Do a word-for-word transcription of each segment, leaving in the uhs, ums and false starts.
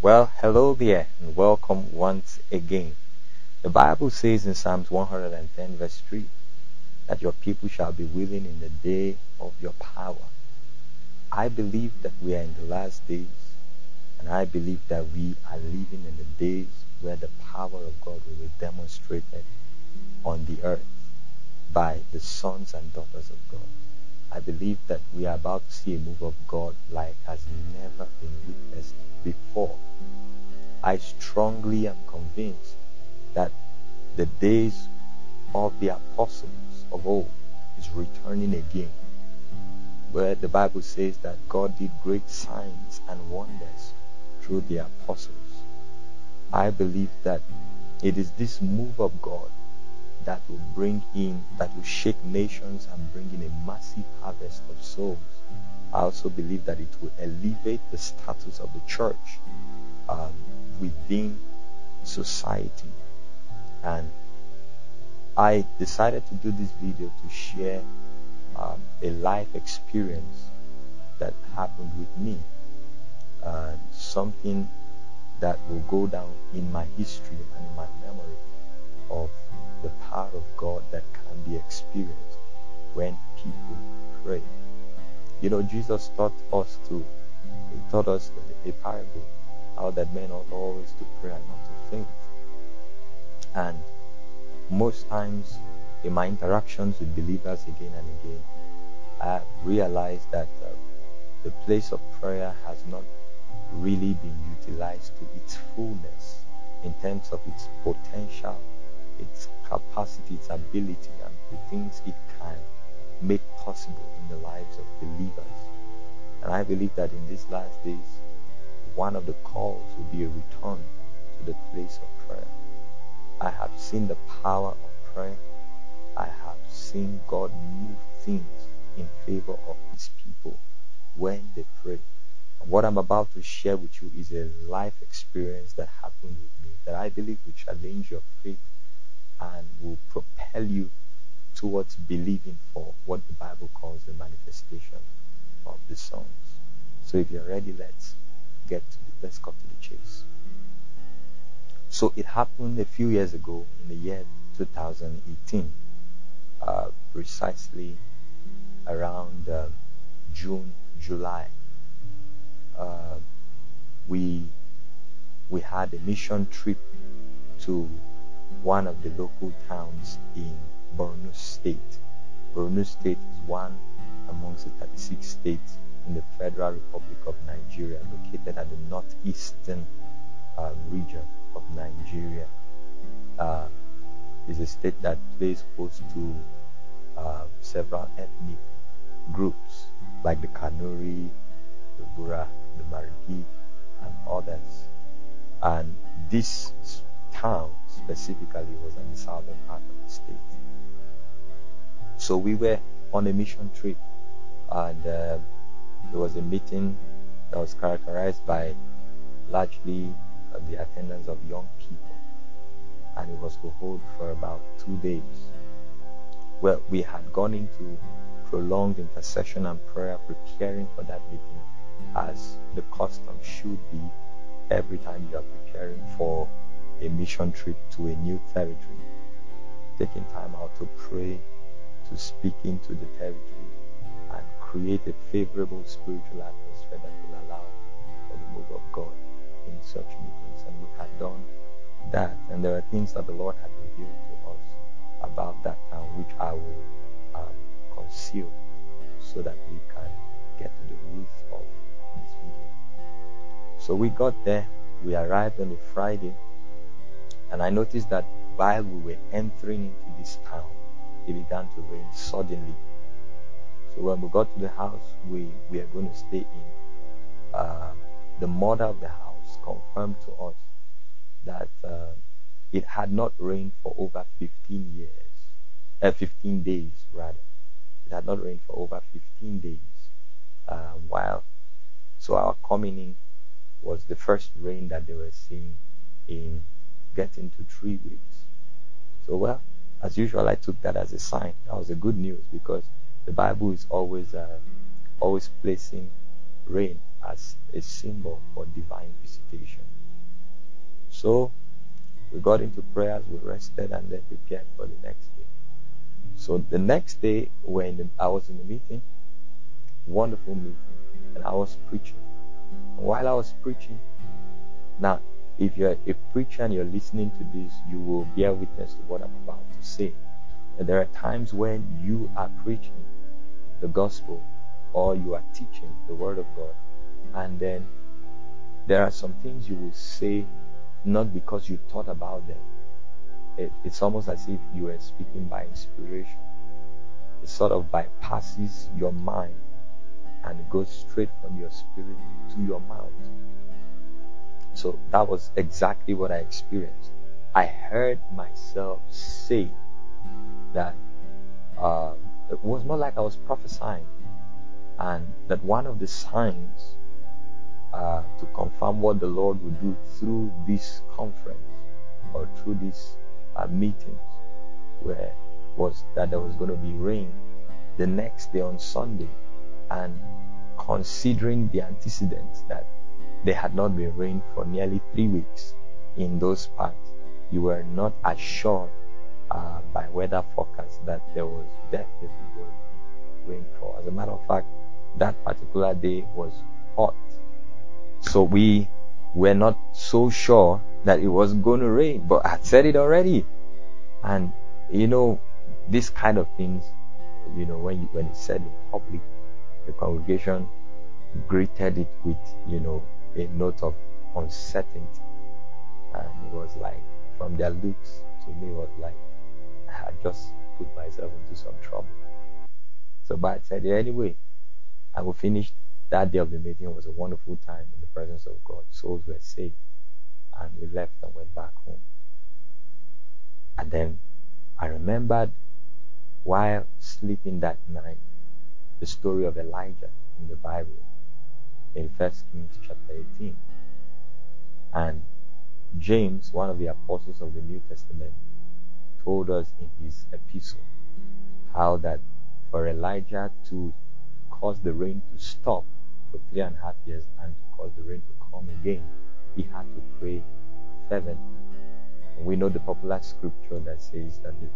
Well, hello there, and welcome once again. The Bible says in Psalms one hundred ten verse three, that your people shall be willing in the day of your power. I believe that we are in the last days, and I believe that we are living in the days where the power of God will be demonstrated on the earth by the sons and daughters of God. I believe that we are about to see a move of God like has never been witnessed before. I strongly am convinced that the days of the apostles of old is returning again, where the Bible says that God did great signs and wonders through the apostles. I believe that it is this move of God that will bring in, that will shake nations and bring in a massive harvest of souls. I also believe that it will elevate the status of the church um, within society. And I decided to do this video to share um, a life experience that happened with me, uh, something that will go down in my history and in my memory of the power of God that can be experienced when people pray. You know, Jesus taught us to, he taught us a parable, how that men ought always to pray and not to faint. And most times in my interactions with believers again and again, I realized that uh, the place of prayer has not really been utilized to its fullness in terms of its potential, its capacity, its ability, and the things it can make possible in the lives of believers. And I believe that in these last days, one of the calls will be a return to the place of prayer. I have seen the power of prayer. I have seen God move things in favor of His people when they pray. And what I'm about to share with you is a life experience that happened with me that I believe will challenge your faith and will propel you towards believing for what the Bible calls the manifestation of the sons. So if you're ready, let's get to the, let's cut to the chase. So it happened a few years ago, in the year twenty eighteen, uh, precisely around uh, June, July. Uh, we we had a mission trip to one of the local towns in Borno State. Borno State is one amongst the thirty-six states in the Federal Republic of Nigeria, located at the northeastern uh, region of Nigeria. Uh, is a state that plays host to uh, several ethnic groups like the Kanuri, the Bura, the Marigi, and others. And this town specifically was in the southern part of the state. So we were on a mission trip, and uh, there was a meeting that was characterized by largely uh, the attendance of young people, and it was to hold for about two days. Well, we had gone into prolonged intercession and prayer, preparing for that meeting, as the custom should be every time you are preparing for a mission trip to a new territory, taking time out to pray, to speak into the territory, and create a favorable spiritual atmosphere that will allow for the move of God in such meetings. And we had done that, and there are things that the Lord had revealed to us about that town, which I will um, conceal so that we can get to the root of this video. So we got there, we arrived on a Friday, and I noticed that while we were entering into this town, it began to rain suddenly. So when we got to the house we, we are going to stay in, uh, the mother of the house confirmed to us that uh, it had not rained for over fifteen years, uh, fifteen days rather. It had not rained for over fifteen days. Uh, while, so our coming in was the first rain that they were seeing in getting to three weeks. So well, as usual, I took that as a sign. That was a good news, because the Bible is always, uh, always placing rain as a symbol for divine visitation. So we got into prayers, we rested, and then prepared for the next day. So the next day, when the, I was in a meeting, wonderful meeting, and I was preaching. And while I was preaching, now if you're a preacher and you're listening to this, you will bear witness to what I'm about to say. And there are times when you are preaching the gospel or you are teaching the word of God, and then there are some things you will say not because you thought about them. It, it's almost as if you are speaking by inspiration. It sort of bypasses your mind and goes straight from your spirit to your mouth. So that was exactly what I experienced. I heard myself say that uh, it was more like I was prophesying, and that one of the signs uh, to confirm what the Lord would do through this conference or through these uh, meetings where was that there was going to be rain the next day on Sunday. And considering the antecedents that there had not been rain for nearly three weeks in those parts, you were not assured uh, by weather forecasts that there was definitely going to be rainfall. As a matter of fact, that particular day was hot, so we were not so sure that it was going to rain, but I said it already. And you know, these kind of things, you know, when you, when it's said in public, the congregation greeted it with, you know, a note of uncertainty, and it was like, from their looks to me, it was like I had just put myself into some trouble. So, but I said, yeah, anyway, I will finish. That day of the meeting was a wonderful time in the presence of God. Souls were saved, and we left and went back home. And then I remembered, while sleeping that night, the story of Elijah in the Bible, in First Kings chapter eighteen. And James, one of the apostles of the New Testament, told us in his epistle how that for Elijah to cause the rain to stop for three and a half years and to cause the rain to come again, he had to pray fervently. And we know the popular scripture that says that the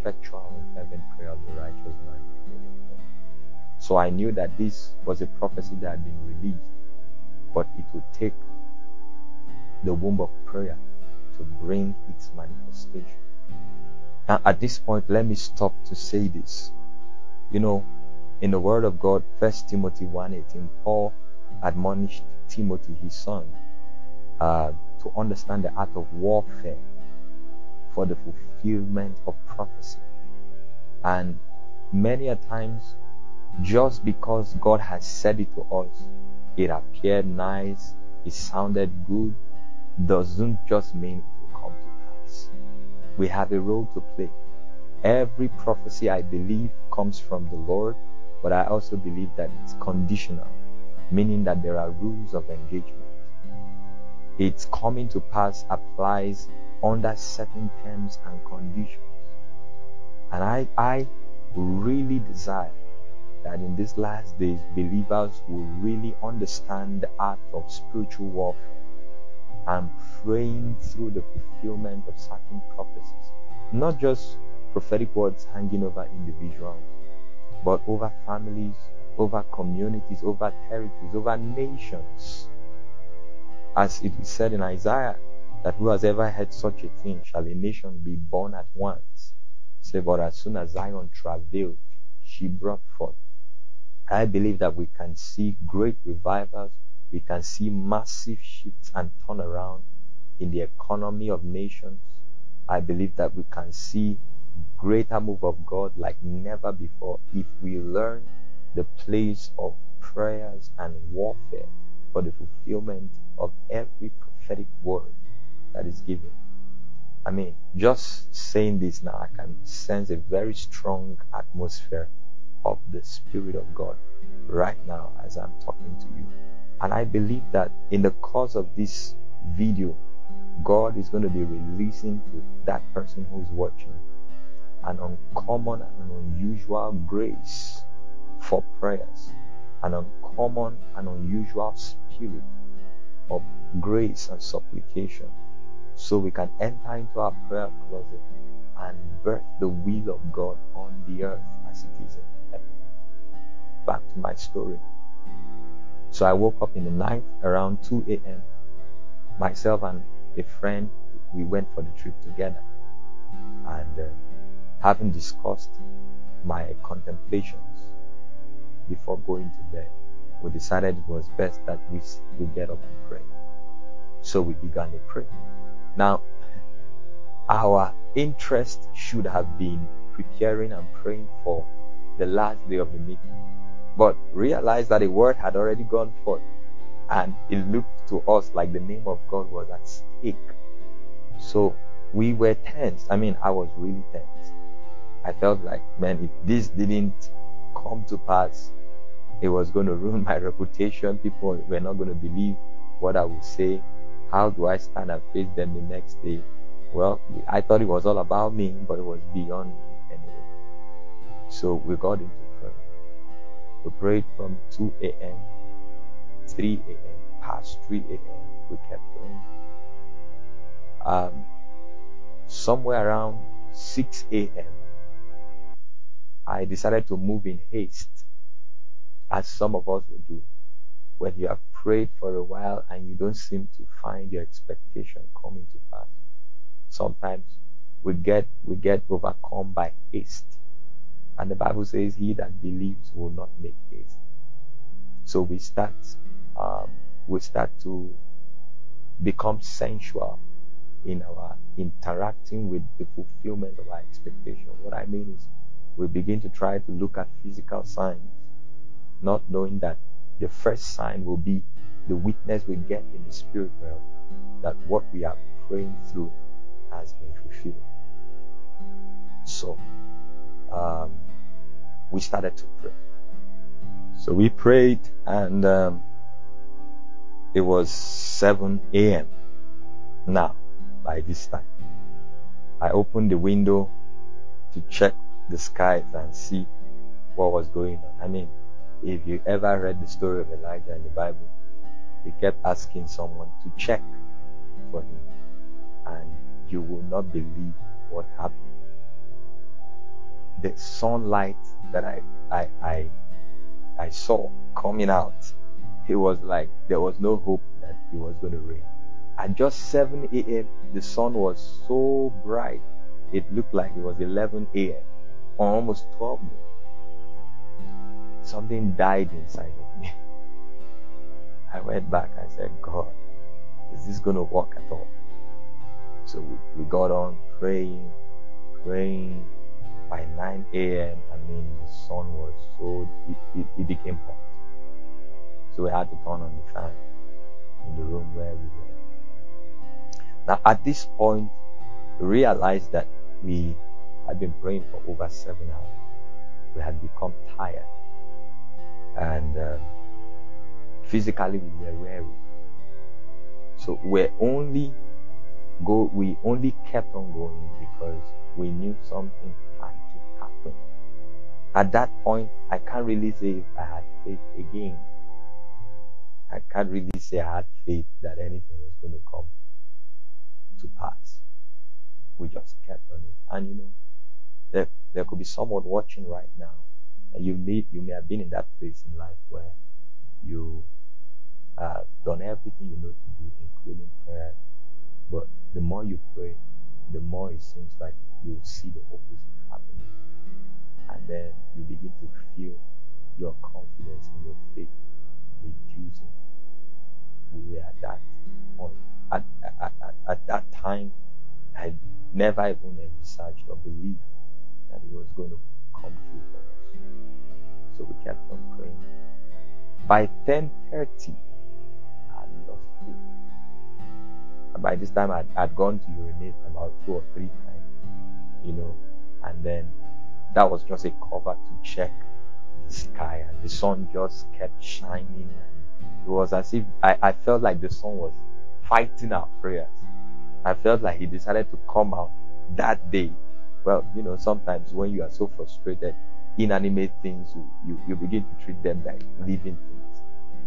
effectual and fervent prayer of the righteous man is available. So I knew that this was a prophecy that had been released, but it would take the womb of prayer to bring its manifestation. Now at this point, let me stop to say this. You know, in the word of God, First Timothy one eighteen, Paul admonished Timothy, his son, uh, to understand the art of warfare for the fulfillment of prophecy. And many a times, just because God has said it to us, it appeared nice, it sounded good, doesn't just mean it will come to pass. We have a role to play. Every prophecy, I believe, comes from the Lord, but I also believe that it's conditional, meaning that there are rules of engagement. Its coming to pass applies under certain terms and conditions. And I, I really desire that in these last days, believers will really understand the art of spiritual warfare and praying through the fulfillment of certain prophecies, not just prophetic words hanging over individuals, but over families, over communities, over territories, over nations. As it is said in Isaiah, that who has ever heard such a thing, shall a nation be born at once? Say, but as soon as Zion travailed, she brought forth. I believe that we can see great revivals, we can see massive shifts and turnaround in the economy of nations. I believe that we can see greater move of God like never before if we learn the place of prayers and warfare for the fulfillment of every prophetic word that is given. I mean, just saying this now, I can sense a very strong atmosphere of the Spirit of God right now as I'm talking to you. And I believe that in the course of this video, God is going to be releasing to that person who is watching an uncommon and unusual grace for prayers, an uncommon and unusual spirit of grace and supplication so we can enter into our prayer closet and birth the will of God on the earth as it is in heaven. Back to my story. So I woke up in the night around two a.m. Myself and a friend, we went for the trip together. And uh, having discussed my contemplations before going to bed, we decided it was best that we we get up and pray. So we began to pray. Now, our interest should have been preparing and praying for the last day of the meeting, but realized that the word had already gone forth, and it looked to us like the name of God was at stake. So we were tense. I mean, I was really tense. I felt like, man, if this didn't come to pass, it was going to ruin my reputation. People were not going to believe what I would say. How do I stand and face them the next day? Well, I thought it was all about me, but it was beyond me anyway. So we got into prayer. We prayed from two a.m., three a.m., past three a.m. We kept praying. Um, somewhere around six a.m., I decided to move in haste, as some of us would do. When you have prayed for a while and you don't seem to find your expectation coming to pass, sometimes we get we get overcome by haste. And the Bible says, he that believes will not make haste. So we start um, we start to become sensual in our interacting with the fulfillment of our expectation. What I mean is, we begin to try to look at physical signs, not knowing that the first sign will be the witness we get in the spirit realm that what we are praying through has been fulfilled. So um, we started to pray. So we prayed, and um, it was seven a.m. Now, by this time, I opened the window to check the skies and see what was going on. I mean, if you ever read the story of Elijah in the Bible, he kept asking someone to check for him, and you will not believe what happened. The sunlight that I I I, I saw coming out, it was like there was no hope that it was going to rain. At just seven a.m., the sun was so bright, it looked like it was eleven a.m. or almost twelve noon. Something died inside of me. I went back. I said, God, is this going to work at all? So we, we got on praying, praying. By nine a.m., I mean, the sun was so, it, it, it became hot. So we had to turn on the fan in the room where we were. Now, at this point, we realized that we had been praying for over seven hours. We had become tired. And uh, physically we were weary, so we only go. We only kept on going because we knew something had to happen. At that point, I can't really say if I had faith again. I can't really say I had faith that anything was going to come to pass. We just kept on it, and you know, there there could be someone watching right now. You may, you may have been in that place in life where you have done everything you know to do, including prayer. But the more you pray, the more it seems like you see the opposite happening. And then you begin to feel your confidence and your faith reducing. We were at that point. At, at, at, at that time, I never even envisaged or believed that it was going to come true for us. So we kept on praying. By ten thirty, I lost faith. And by this time, I'd, I'd gone to urinate about two or three times, you know. And then that was just a cover to check the sky, and the sun just kept shining. And it was as if I, I felt like the sun was fighting our prayers. I felt like he decided to come out that day. Well, you know, sometimes when you are so frustrated, inanimate things, you, you, you begin to treat them like living things.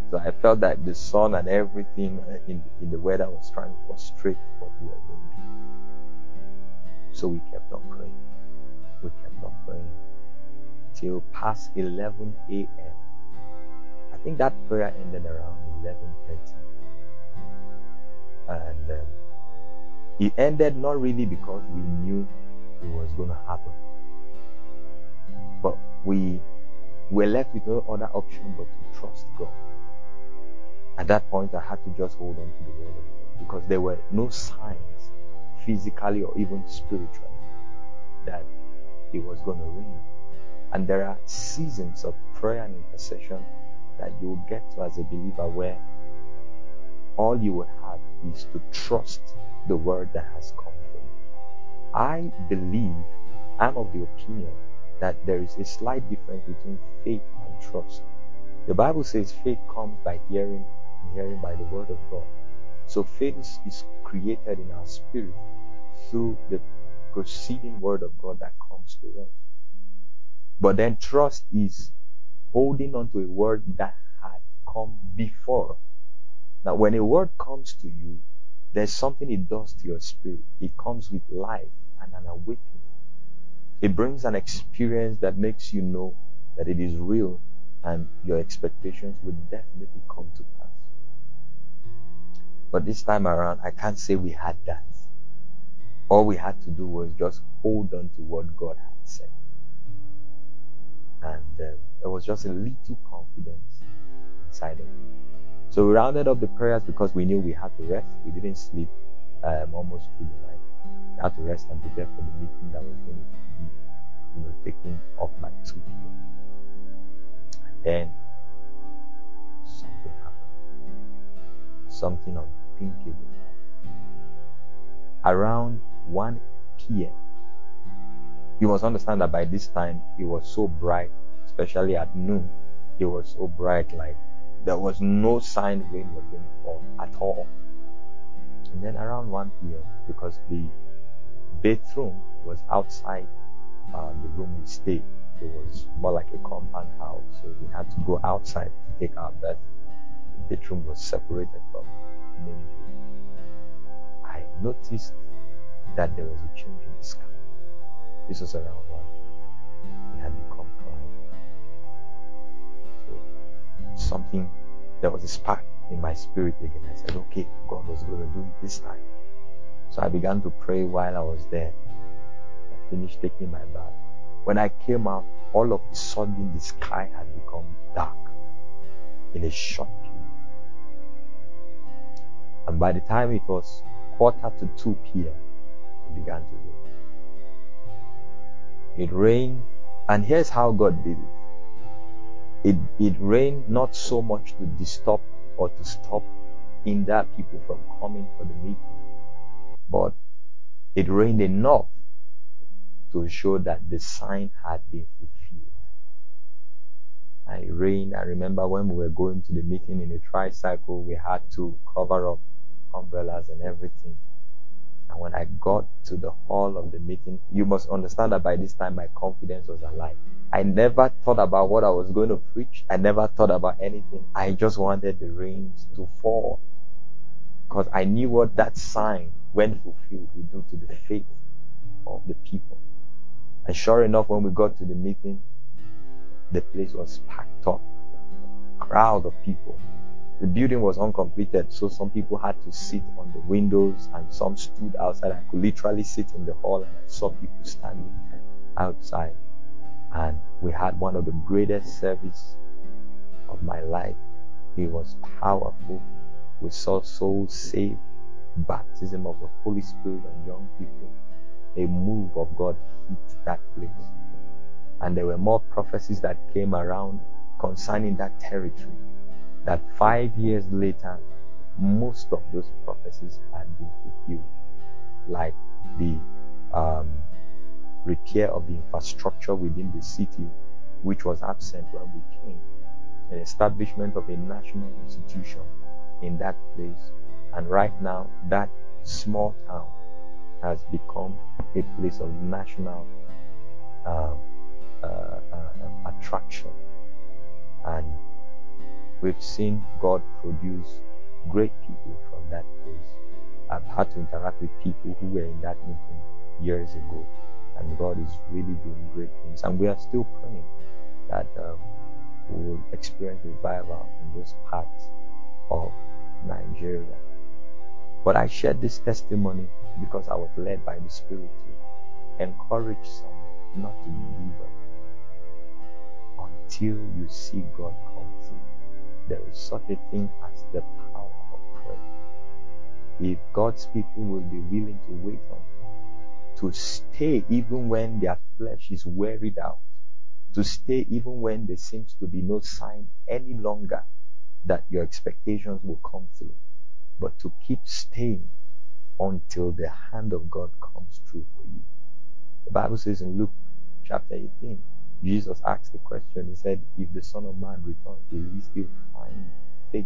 So I felt that the sun and everything in, in the weather was trying to frustrate what we were going through. So we kept on praying. We kept on praying till past eleven a m I think that prayer ended around eleven thirty. And um, it ended not really because we knew it was going to happen. But we were left with no other option but to trust God. At that point, I had to just hold on to the word of God, because there were no signs, physically or even spiritually, that it was going to rain. And there are seasons of prayer and intercession that you will get to as a believer where all you will have is to trust the word that has come from you. I believe, I'm of the opinion, that there is a slight difference between faith and trust. The Bible says faith comes by hearing, and hearing by the word of God. So faith is, is created in our spirit through the proceeding word of God that comes to us. But then trust is holding on to a word that had come before. Now, when a word comes to you, there's something it does to your spirit. It comes with life and an awakening. It brings an experience that makes you know that it is real, and your expectations will definitely come to pass. But this time around, I can't say we had that. All we had to do was just hold on to what God had said. And uh, there was just a little confidence inside of me. So we rounded up the prayers because we knew we had to rest. We didn't sleep um, almost through the night. We had to rest and prepare for the meeting that was going to be, you know, taking off by two p m And then something happened. Something unthinkable. Around one p m You must understand that by this time it was so bright, especially at noon. It was so bright, like there was no sign rain was going to fall at all. And then around one p m, because the bathroom was outside uh, the room we stayed, it was more like a compound house, so we had to go outside to take our bath. The bedroom was separated from the main room. I noticed that there was a change in the sky. This was around one. It had become cloudy. So something, there was a spark in my spirit again. I said, okay, God was going to do it this time. So I began to pray while I was there. I finished taking my bath. When I came out, all of a sudden the sky had become dark in a short period. And by the time it was quarter to two p m, it began to rain. It rained, and here's how God did it. It, it rained not so much to disturb or to stop Inda people from coming for the meeting, but it rained enough to show that the sign had been fulfilled. And it rained. I remember when we were going to the meeting in a tricycle, we had to cover up umbrellas and everything. And when I got to the hall of the meeting, you must understand that by this time my confidence was alive. I never thought about what I was going to preach. I never thought about anything. I just wanted the rains to fall, because I knew what that sign, when fulfilled, would do to the faith of the people. And sure enough, when we got to the meeting, the place was packed up. A crowd of people. The building was uncompleted, so some people had to sit on the windows and some stood outside. I could literally sit in the hall and I saw people standing outside. And we had one of the greatest services of my life. It was powerful. We saw souls saved, baptism of the Holy Spirit on young people. A move of God hit that place. And there were more prophecies that came around concerning that territory, that five years later, most of those prophecies had been fulfilled, like the um, repair of the infrastructure within the city, which was absent when we came, the establishment of a national institution in that place, and right now, that small town has become a place of national um, uh, uh, attraction. And We've seen God produce great people from that place. I've had to interact with people who were in that meeting years ago, and God is really doing great things. And we are still praying that um, we will experience revival in those parts of Nigeria. But I shared this testimony because I was led by the Spirit to encourage someone not to give up until you see God come through. There is such a thing as the power of prayer. If God's people will be willing to wait on Him, to stay even when their flesh is wearied out, to stay even when there seems to be no sign any longer that your expectations will come through, but to keep staying until the hand of God comes through for you. The Bible says in Luke chapter eighteen, Jesus asked the question. He said, if the Son of Man returns, will he still find faith?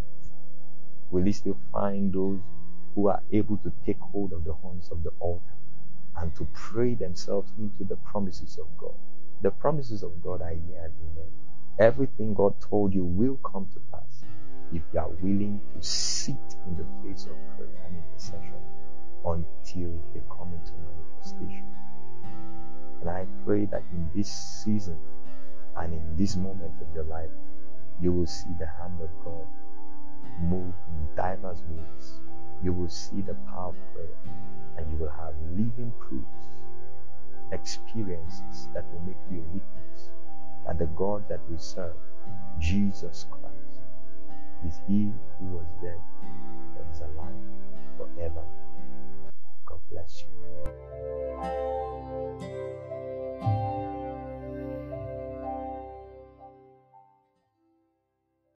Will he still find those who are able to take hold of the horns of the altar and to pray themselves into the promises of God? The promises of God are here and amen. Everything God told you will come to pass if you are willing to sit in the place of prayer and intercession until they come into manifestation. And I pray that in this season and in this moment of your life, you will see the hand of God move in diverse ways. You will see the power of prayer, and you will have living proofs, experiences that will make you a witness that the God that we serve, Jesus Christ, is He who was dead and is alive forever. God bless you.